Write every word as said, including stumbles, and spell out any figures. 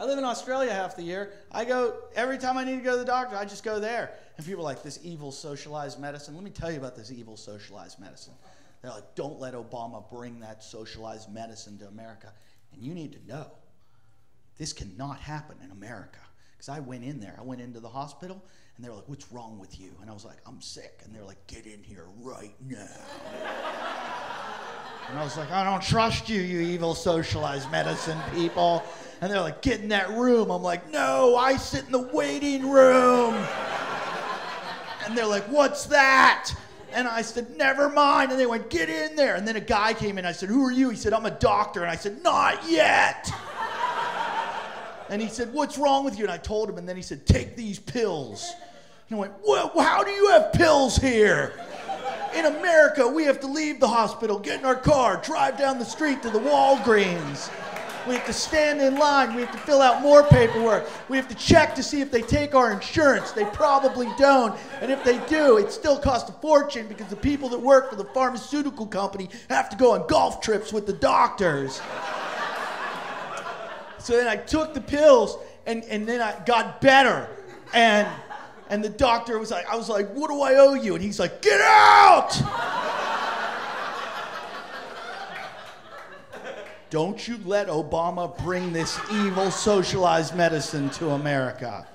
I live in Australia half the year. I go, every time I need to go to the doctor, I just go there. And people are like, this evil socialized medicine. Let me tell you about this evil socialized medicine. They're like, don't let Obama bring that socialized medicine to America. And you need to know, this cannot happen in America. Because I went in there, I went into the hospital, and they were like, what's wrong with you? And I was like, I'm sick. And they were like, get in here right now. And I was like, I don't trust you, you evil socialized medicine people. And they're like, get in that room. I'm like, no, I sit in the waiting room. And they're like, what's that? And I said, never mind. And they went, get in there. And then a guy came in. I said, who are you? He said, I'm a doctor. And I said, not yet. And he said, what's wrong with you? And I told him, and then he said, take these pills. And I went, well, how do you have pills here? In America, we have to leave the hospital, get in our car, drive down the street to the Walgreens. We have to stand in line. We have to fill out more paperwork. We have to check to see if they take our insurance. They probably don't. And if they do, it still costs a fortune because the people that work for the pharmaceutical company have to go on golf trips with the doctors. So then I took the pills, and, and then I got better. And, and the doctor was like, I was like, what do I owe you? And he's like, get out! Don't you let Obama bring this evil socialized medicine to America.